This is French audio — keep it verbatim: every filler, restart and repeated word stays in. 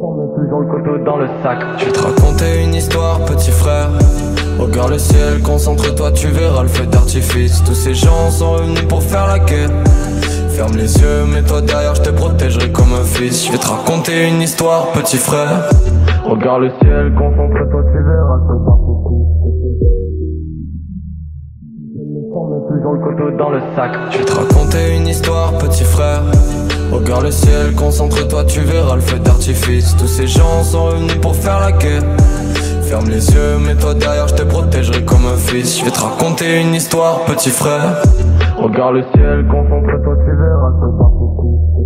Comme toujours le couteau dans le sac. Je vais te raconter une histoire, petit frère. Regarde le ciel, concentre-toi, tu verras le feu d'artifice. Tous ces gens sont revenus pour faire la guerre. Ferme les yeux, mets-toi derrière, je te protégerai comme un fils. Je vais te raconter une histoire, petit frère. Regarde le ciel, concentre-toi, tu verras le feu d'artifice. Comme toujours le couteau dans le sac. Je vais te raconter une histoire, petit frère. Regarde le ciel, concentre-toi, tu verras le feu d'artifice. Tous ces gens sont revenus pour faire la guerre. Ferme les yeux, mets-toi derrière, je te protégerai comme un fils. Je vais te raconter une histoire, petit frère. Regarde le ciel, concentre-toi, tu verras le feu d'artifice.